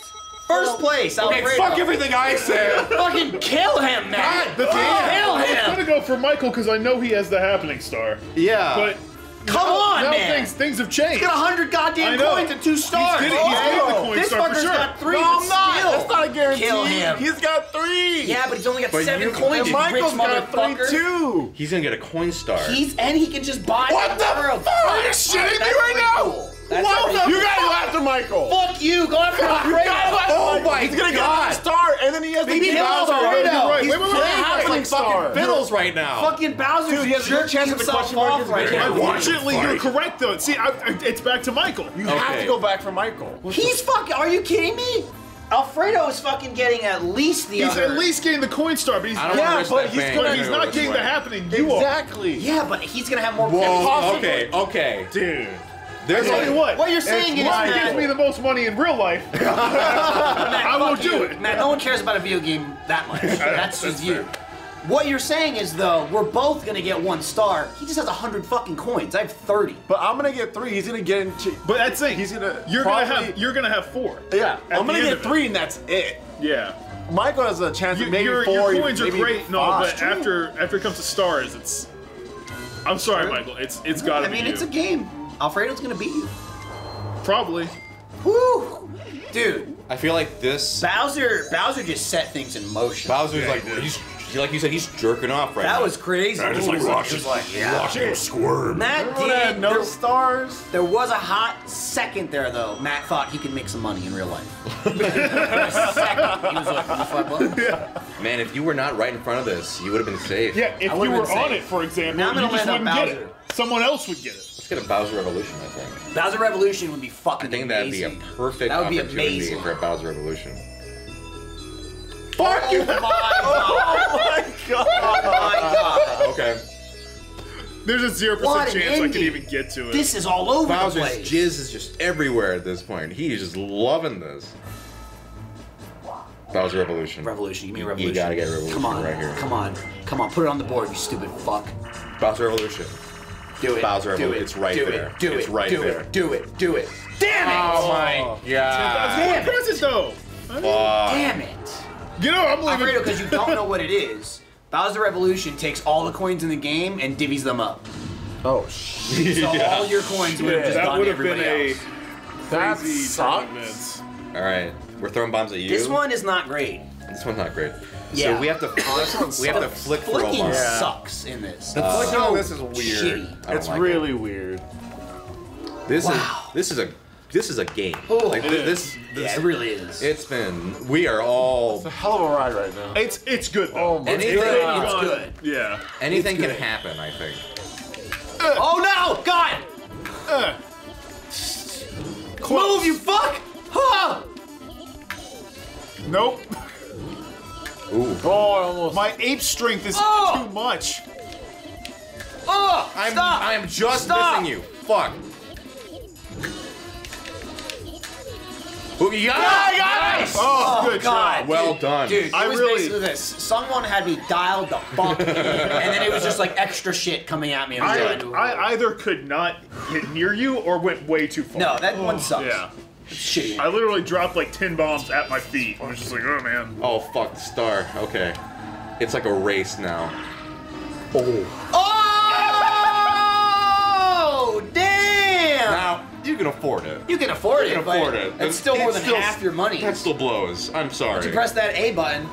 First place, Alfredo. Okay, fuck everything I said. Fucking kill him, man. God, the kill him. I'm gonna go for Michael because I know he has the happening star. Yeah. But come now, on, now man. Things, things have changed. He's got a hundred goddamn coins and two stars. He's getting, he's oh. getting the coin this star for sure. This fucker's got three. No, I'm not. Still. That's not a guarantee. Kill him. He's got three. Yeah, but he's only got but seven you, coins. Michael's got three too. He's gonna get a coin star. He's and he can just buy. What the fuck? Are you shitting me right now? That's what the you fuck? gotta go after Michael! Fuck you! Go after Alfredo! Oh my He's gonna God. get the star, and then he has Maybe the killed Alfredo! Right. He's wait, wait, wait, playing half like fucking fiddles right now. Fucking Bowser! Dude, he has no chance of the question mark right now. Unfortunately, you're correct though. See, I, I, it's back to Michael. You okay. have to go back for Michael. What's He's fucking. Are you kidding me? Alfredo is fucking getting at least the he's other... He's at least getting the coin star, but he's, I don't yeah, but he's, gonna, he's not getting the happening. You exactly. Are. Yeah, but he's going to have more... Whoa, okay, okay. Dude. There's I tell you what. What you're saying is that... If it gives me the most money in real life, Matt, I won't do it. Matt, no one cares about a video game that much. That's just you. Fair. What you're saying is, though, we're both gonna get one star. He just has a hundred fucking coins. I have thirty. But I'm gonna get three. He's gonna get. Into, but that's it. He's gonna. You're probably, gonna have. You're gonna have four. Yeah. I'm gonna get three, and that's it. Yeah. Michael has a chance of maybe your, four. Your coins maybe are great. No, but true. after after it comes to stars, it's. I'm sorry, true. Michael. It's it's gotta. I mean, be it's you. a game. Alfredo's gonna beat you. Probably. Woo, dude. I feel like this. Bowser. Bowser just set things in motion. Bowser's yeah, like. He's, Like you said, he's jerking off right that now. That was crazy. I just like watching like, yeah. him squirm. Matt did. No there, stars. There was a hot second there, though. Matt thought he could make some money in real life. For a second, he was like, five bucks. Yeah. Man, if you were not right in front of this, you would have been safe. Yeah, if you were safe. on it, for example, now I'm gonna you just wouldn't Bowser. get it. Someone else would get it. Let's get a Bowser Revolution, I think. Bowser Revolution would be fucking amazing. I think amazing. that'd be a perfect that would be opportunity amazing. for a Bowser Revolution. Fuck you! Oh my, oh my god! Oh my god! Okay. There's a zero percent chance ending. I can even get to it. This is all over Bowser's the place. Jizz is just everywhere at this point. He is just loving this. Bowser Revolution. Revolution. You mean Revolution? You gotta get Revolution Come on. right here. Come on. Come on. Put it on the board, you stupid fuck. Bowser Revolution. Do it. Bowser Revolution. Do it. It's right do there. It. Do it's it. Right do there. It. Do it. Do it. Damn it! Oh my god! Damn it! Though. Fuck. Damn it! You know, I'm leaving. Alfredo, because you don't know what it is, Bowser Revolution takes all the coins in the game and divvies them up. Oh, shit. So yeah. all your coins would have just that gone to everybody been else. A that sucks. Alright, we're throwing bombs at you. This one is not great. This one's not great. Yeah. So we have to flick, we have to flick for a while. Flicking sucks in this. The uh, flicking on this is weird. It's like really it. weird. This wow. is This is a... This is a game. Oh, like, it this, is. This, yeah, it really is. It's been. We are all. It's a hell of a ride right now. It's it's good. Though. Oh my Anything, god. It's good. Yeah. Anything good. can happen, I think. Uh, oh no, God! Uh, Move, you fuck! Huh. Nope. Ooh. Oh, I almost. My ape strength is oh. too much. Oh! I'm. Stop. I'm just Stop. missing you. Fuck. You got yeah, got nice. Oh, oh, good God, job. Well dude, done. Dude, I it was really basically this. Someone had me dialed the fuck in, and then it was just like extra shit coming at me. I, like, I either could not hit near you or went way too far. No, that oh, one sucks. Yeah. Shit. I literally dropped like ten bombs at my feet. I was just like, oh man. Oh fuck, the star. Okay. It's like a race now. Oh. Oh! Damn! Now, you can afford it. You can afford you can it. Afford it. It's, it's still more than still, half your money. That still blows. I'm sorry. But you press that A button.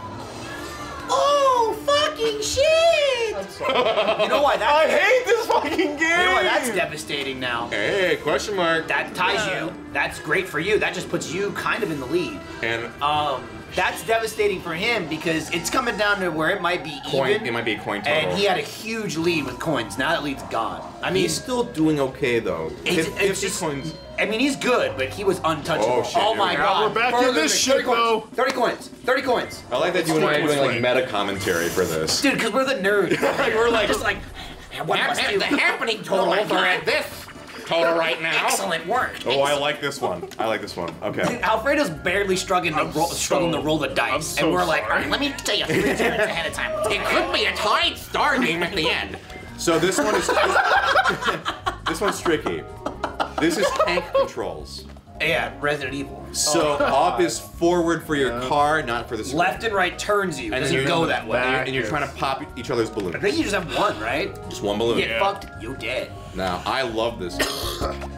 Oh fucking shit! I'm sorry. You know why that? I hate this fucking game. You know why that's devastating now? Hey, question mark. That ties yeah. you. That's great for you. That just puts you kind of in the lead. And um, that's devastating for him because it's coming down to where it might be coin, even. It might be a coin total. And he had a huge lead with coins. Now that lead's gone. I mean, he's still doing okay though. It's, it's, it's just, coins. I mean, he's good, but he was untouchable. Oh, shit, oh my god! We're back Further in this shit though. Thirty coins. Thirty coins. I like that you and I are doing like meta commentary for this, dude. Because we're the nerds. like, we're like just like what happened, the happening total over at this total right now. Excellent work. Oh, Excellent. I like this one. I like this one. Okay. Dude, Alfredo's barely struggling to roll, so, struggling to roll the dice, so and we're sorry. like, all right, let me tell you three turns ahead of time. It could be a tied star game at the end. So this one is this one's tricky. This is tank controls. Yeah, Resident Evil. So oh, up is forward for your yeah. car, not for the screen. Left and right turns you, and then you go that way. And you're, and you're trying to pop each other's balloons. I think you just have one, right? Just one balloon. You get yeah. fucked, you dead. Now, I love this game,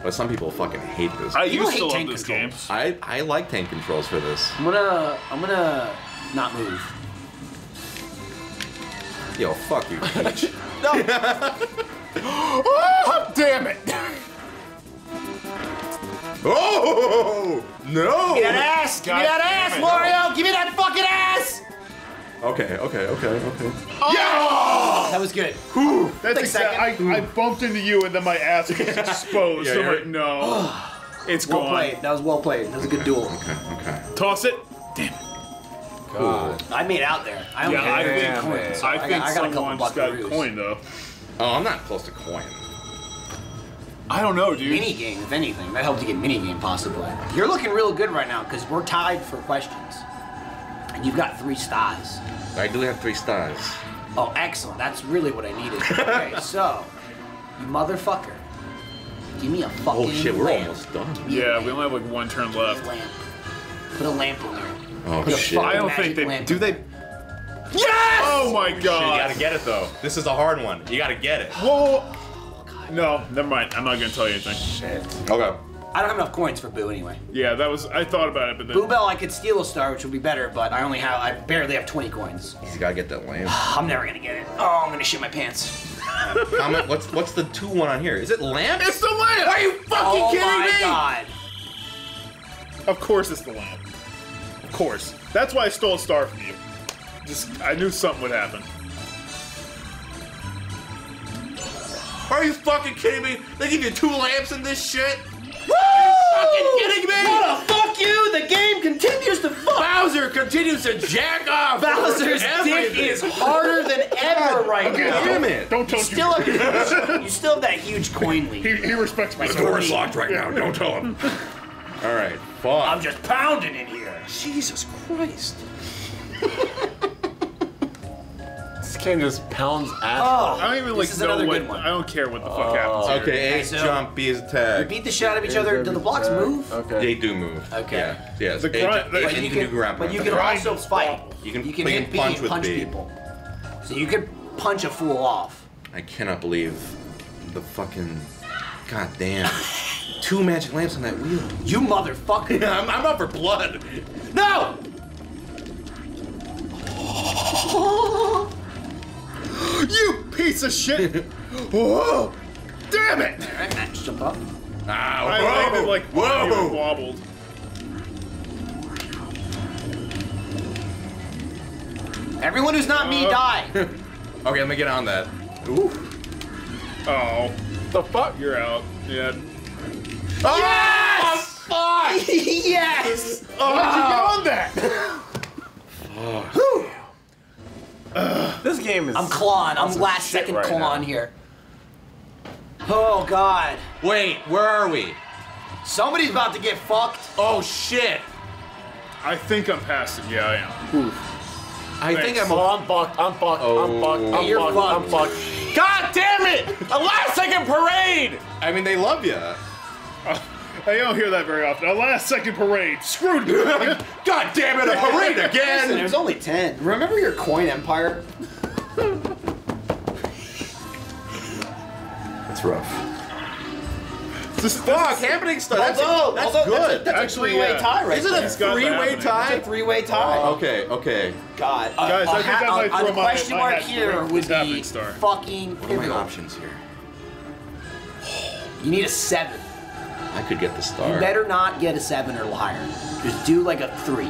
but some people fucking hate this game. I used to love this game. I, I like tank controls for this. I'm gonna... I'm gonna... not move. Yo, fuck you, Peach. No! Oh, damn it! Oh no! Give me that ass! Give me that ass, Wario! Give me that fucking ass! Okay, okay, okay, okay. Oh! Yeah! That was good. Ooh, that's exactly. I, I bumped into you and then my ass was exposed. yeah, so I'm like, no, it's well gone. Played. That was well played. That was a good okay, duel. Okay, okay. Toss it. God. Cool. I made out there. I don't yeah, care. I think, yeah, coins. I think I got, I got someone just got a coin, though. Oh, I'm not close to coin. I don't know, dude. Mini game, if anything. That helped you get mini game, possibly. You're looking real good right now, because we're tied for questions. And you've got three stars. I do have three stars. Oh, excellent. That's really what I needed. Okay, so, you motherfucker. Give me a fucking lamp. Oh shit, we're lamp. almost done. Yeah, we only have like one turn left. Put a lamp. Put a lamp in there. Oh Put shit. I don't think they, do they? Yes! Oh my god. Shit, you gotta get it though. This is a hard one. You gotta get it. Whoa. Oh, god. No, never mind. I'm not gonna tell you anything. Shit. Okay. I don't have enough coins for Boo anyway. Yeah, that was, I thought about it, but then. Boo Bell, I could steal a star, which would be better, but I only have, I barely have twenty coins. He's gotta get that lamp. I'm never gonna get it. Oh, I'm gonna shit my pants. Comment, what's what's the two one on here? Is it lamp? It's the lamp! Are you fucking oh kidding me? Oh my god. Of course it's the lamp. Of course. That's why I stole a star from you. Just, I knew something would happen. Are you fucking kidding me? They give you two lamps in this shit? Woo! Are you fucking kidding me? What a fuck you! The game continues to fuck! Bowser continues to jack off! Bowser's dick is harder than ever right okay, now. Damn it! Don't tell you still him. Have, you still have that huge coin lead. He, he respects my story. The door is locked right now. Don't tell him. All right, fuck. I'm just pounding in here. Jesus Christ. This game just pounds ass. Oh, I don't even like know what. I don't care what the fuck oh. happens. Here. Okay, A is jump, B is attack. We beat the shit out of each a other. Do the blocks attack. Move? Okay. They do move. Okay. Yeah. Yes. The grunt, a, a, but you can do ground. But you can also fight. You can, you can hit B and punch people. So you could punch a fool off. I cannot believe the fucking goddamn two magic lamps on that wheel. You motherfucker! I'm, I'm up for blood. No! Oh. You piece of shit! Whoa! Damn it! Alright, Matt, jump up. Ah, whoa! I landed like whoa! Wobbled. Everyone who's not uh. me, die! Okay, let me get on that. Ooh. Oh. The fuck? You're out. Yeah. Oh! Yes! Oh, fuck! Yes! Oh, how'd you get on that? Fuck. Whew. Uh, this game is. I'm clawing. I'm last second right clawing here. Oh god. Wait, where are we? Somebody's about to get fucked. Oh shit. I think I'm past it. Yeah, I am. Oof. I Thanks. think I'm. Oh, I'm fucked. I'm fucked. Oh. I'm fucked. I'm You're fucked. fucked. I'm fucked. God damn it! A last second parade. I mean, they love you. Uh, I don't hear that very often. A last second parade. Screwed me. God damn it, a parade again! Listen, there's only ten. Remember your coin empire? That's rough. This is fuck, happening stuff. That's, although, that's although, good. That's a, that's Actually, a three-way yeah. tie right Isn't there. Is it a three-way tie? It's a three-way tie. Uh, okay, okay. God. Uh, Guys, uh, I think I might throw my question my mark here would be star. fucking... What are my options here? You need a seven. I could get the star. You better not get a seven or higher. Just do like a three.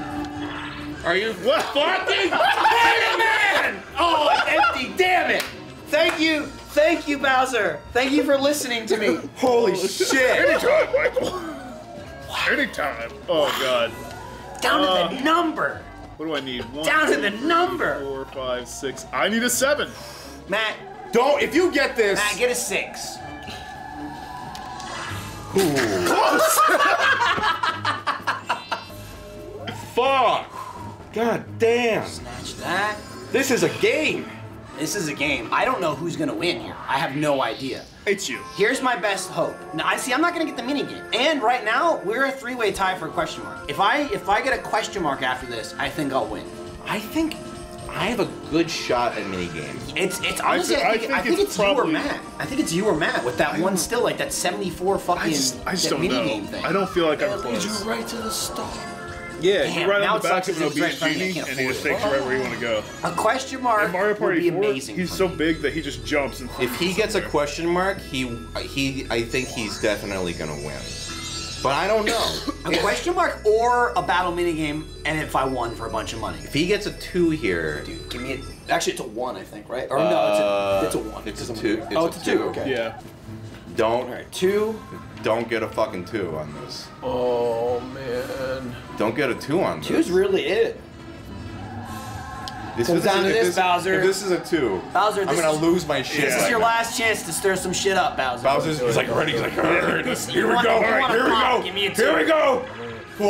Are you what? fucking man? Oh, it's empty. Damn it! Thank you, thank you, Bowser. Thank you for listening to me. Holy shit! Anytime, Michael. Wow. Anytime. Oh god. Down uh, to the number. What do I need? One, Down two, to the three, number. Four, five, six. I need a seven. Matt, don't. If you get this, Matt, get a six. Ooh. Close! Fuck! God damn! Snatch that. This is a game. This is a game. I don't know who's gonna win here. I have no idea. It's you. Here's my best hope. Now, I see. I'm not gonna get the minigame. And right now, we're a three-way tie for a question mark. If I if I get a question mark after this, I think I'll win. I think I have a good shot at minigame. It's it's honestly I, I, think, I, think, I think it's, it's probably, you or Matt. I think it's you or Matt with that one still like that seventy-four fucking I just, I just don't minigame know. thing. I don't feel like I'm close. Leads you right to the star. Yeah, Damn, you're right now on the back of an obese genie and he just takes you right where you want to go. A question mark in Mario Party would be four, amazing. He's so big that he just jumps. And if he gets somewhere. a question mark, he he I think he's definitely gonna win. But I don't know. A question mark or a battle minigame, and if I won for a bunch of money. If he gets a two here... Dude, give me a... Actually, it's a one, I think, right? Or uh, no, it's a, it's a one. It's, it's a, a two. It's oh, it's a two. two, okay. Yeah. Don't... All right, two. Don't get a fucking two on this. Oh, man. Don't get a two on this. Two's really it. This comes down to this, Bowser. If this is a two, Bowser, I'm gonna lose my shit. This is your last chance to stir some shit up, Bowser. Bowser's he's like ready. He's like, here we go. Here we go. Here we go. Whoa!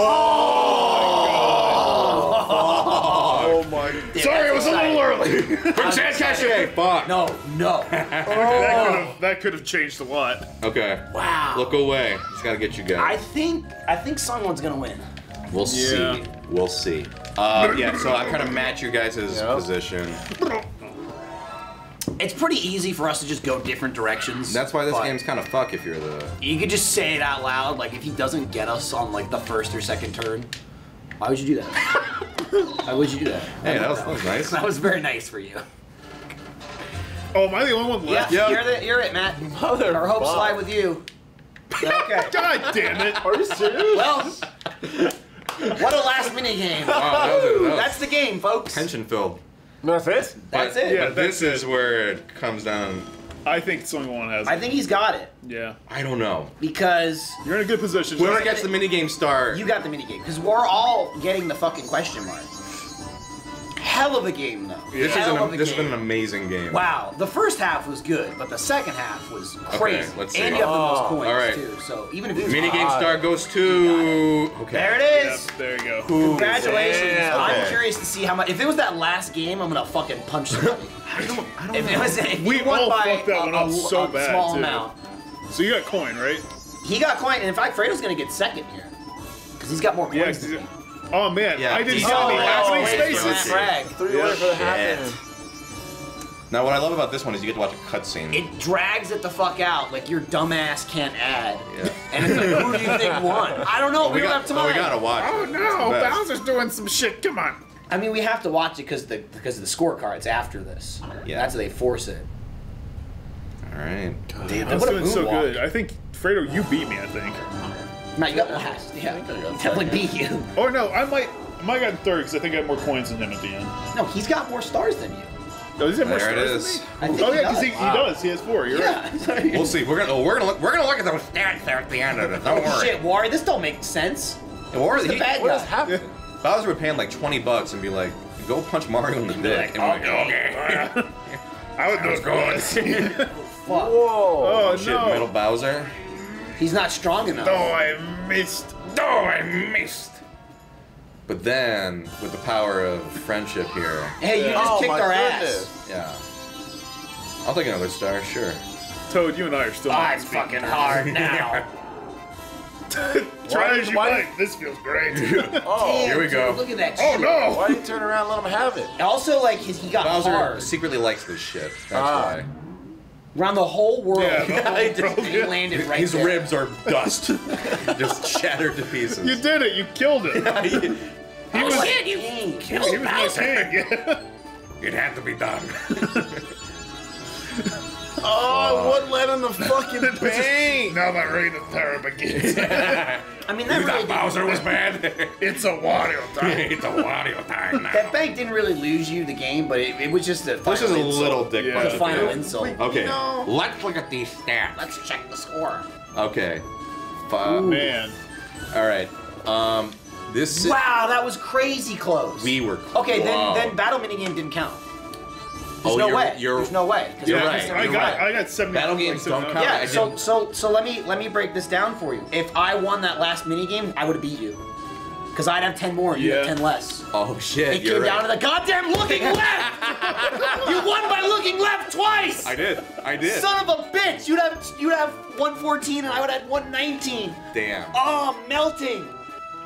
Oh my god. Sorry, it was a little early. Quick chance catcher. Fuck. No, no. That could have changed a lot. Okay. Wow. Look away. Just gotta get you guys. I think I think SungWon's gonna win. We'll see. We'll see. Uh, yeah, so I kind of match you guys' yep. position. It's pretty easy for us to just go different directions. That's why this game's kind of fuck if you're the... You could just say it out loud, like if he doesn't get us on like the first or second turn. Why would you do that? Why would you do that? Hey, that was, that was nice. That was very nice for you. Oh, am I the only one left? Yeah, yep. you're, the, you're it, Matt. Mother Our hopes lie with you. Okay. God damn it. Are you serious? Well... What a last minute game! Wow, that was, that was that's the game, folks. Tension filled. That's it. That's it. Yeah, but that's this it. is where it comes down. I think SungWon has. I it. think he's got it. Yeah. I don't know because you're in a good position. Whoever gets the minigame star, you got the minigame because we're all getting the fucking question mark. Hell of a game, though. This is an, this has been an amazing game. Wow, the first half was good, but the second half was crazy. Okay, let's see. And you have the most coins, all right. too. So even if it was mini game star goes to. Okay. There it is. Yep, there you go. Congratulations. Yeah, okay. I'm curious to see how much. If it was that last game, I'm gonna fucking punch somebody. I don't. I don't if know. It was, if we all fucked that one up so a bad. Small too. amount. So you got coin, right? He got coin, and in fact, Fredo's gonna get second here because he's got more coins. Yeah, oh man, yeah. I didn't see any happening spaces. Bragg threw away for the half. Now what I love about this one is you get to watch a cutscene. It drags it the fuck out, like your dumbass can't add. Yeah. And it's like, who do you think won? I don't know, oh, we, we got, don't have time. Oh, we gotta watch Oh it. no, Bowser's doing some shit, come on. I mean, we have to watch it because the, because of the scorecards after this. Yeah. That's how they force it. Alright. Damn, that's doing so walk. good. I think, Fredo, you beat me, I think. Matt, you got last. Yeah, I think I got definitely beat you. Or no, I might, I might have gotten third because I think I had more coins than him at the end. No, he's got more stars than you. No, he's got more there stars. It is. Than me? Oh yeah, because he, wow. he does. He has four. You're yeah, right. We'll see. We're gonna, oh, we're gonna look, we're gonna look at those stats there at the end of it. Don't worry. Shit, Wario, this don't make sense. Yeah, Wario, he, the bad what guy? Is happening? Yeah. Bowser would pay him like twenty bucks and be like, "Go punch Mario in the dick." Like, and okay. Like, okay. I would those coins. Whoa! Oh shit, no. Metal Bowser. He's not strong enough. No, I missed. No, I missed. But then, with the power of friendship here. Hey, you yeah. just oh, kicked our goodness. ass. Yeah. I'll take another star, sure. Toad, you and I are still. Oh, it's fucking hard now. Try as you like. This feels great. Oh, damn, here we go. Dude, look at that. Oh shit. no! Why did you turn around and let him have it? Also, like his, he got Bowser hard. secretly likes this shit. That's ah. why. Around the whole world, yeah, the whole world. He landed right His there. ribs are dust, just shattered to pieces. You did it! You killed it! Yeah, he, he oh was shit! You king. killed He was my king! It had to be done. Oh, what led in the fucking bank? Now my reign of terror begins. I mean, that you really thought Bowser was bad? It's a Wario time. It's a Wario time now. That bank didn't really lose you the game, but it, it was just a final This is a insult. little dick yeah. punch. The final yeah. insult. Wait, okay, you know, let's look at these stats. Let's check the score. Okay. Five. Ooh. Man. All right. Um, this. Wow, that was crazy close. We were close. Okay, wow. then, then battle minigame didn't count. There's, oh, no you're, you're, There's no way. There's no way. You're right. I got. Right. I got seventy. Battle games don't count. Yeah. So so so let me let me break this down for you. If I won that last mini game, I would have beat you, because I'd have ten more and yeah. you'd have ten less. Oh shit. It you're came right. down to the goddamn looking left. You won by looking left twice. I did. I did. Son of a bitch. You'd have you'd have one fourteen and I would have one nineteen. Damn. Oh, melting.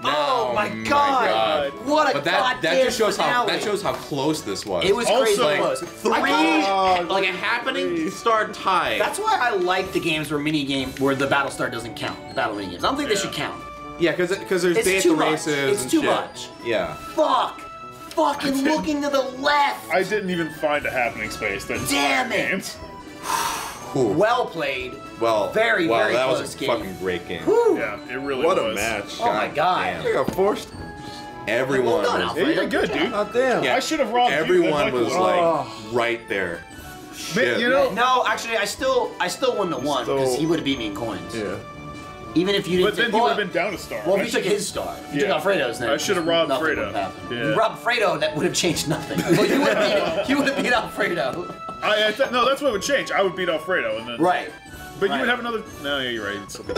Now, oh my god. my god! What a but that, goddamn that just shows finale. how that shows how close this was. It was also, crazy like, close. Three, uh, like a happening star tie. That's why I like the games where mini game where the battle star doesn't count. The battle mini games. I don't think yeah. they should count. Yeah, because because there's day at the races. It's and too shit. much. Yeah. Fuck. Fucking looking to the left. I didn't even find a happening space. That damn it. Well played. Well, very, wow, very that close was a game. fucking great game. Whew. Yeah, it really what was. What a match. God, oh my god. They got forced. Everyone well done, was. You did good, dude. Yeah. Oh, damn. Yeah. I should have robbed Everyone you was like oh. right there. Shit. You know, no, actually, I still I still wouldn't have won because he would have beat me in coins. Yeah. Even if you didn't. But then he well, would have been down a star. Well, if you took his star. If you yeah. took Alfredo's name. I should have robbed Alfredo. Yeah. Rob Alfredo, that would have changed nothing. Well, you would have beat, you would have beat Alfredo. I, I th no, that's what would change. I would beat Alfredo, and then right. But right. you would have another. No, yeah, you're right. It's okay.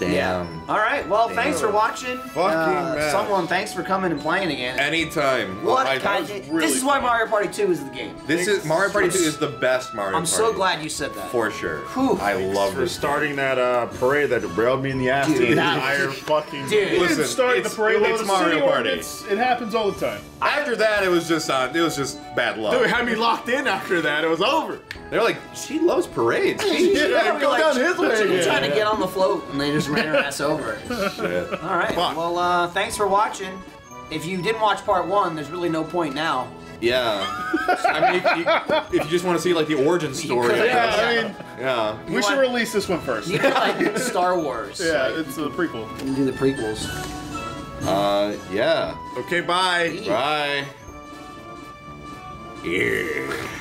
Damn. Yeah. All right. Well, Damn. thanks for watching. Fucking uh, man. SungWon, thanks for coming and playing again. Anytime. What well, kind of, really This is why Mario Party two is the game. This thanks. is Mario Party two is the best Mario I'm Party. I'm so glad you said that. For sure. Whew. I thanks love for this starting game. that uh, parade that railed me in the ass. Dude, the entire fucking. Dude, listen, didn't start the parade. It's, it's Mario Party. It's, it happens all the time. After that, it was just uh, it was just bad luck. Dude, it had me locked in. After that, it was over. They're like, she loves parades. She yeah, never go like, down his way. She was trying yeah, to yeah. get on the float, and they just ran her ass over. Shit. All right. Fuck. Well, uh, thanks for watching. If you didn't watch part one, there's really no point now. Yeah. I mean, if you, if you just want to see like the origin story. Yeah, I mean, yeah. We want, should release this one first. You could, like Star Wars. Yeah, like, it's the prequel. You can do the prequels. Uh, yeah. Okay. Bye. Bye. Yeah.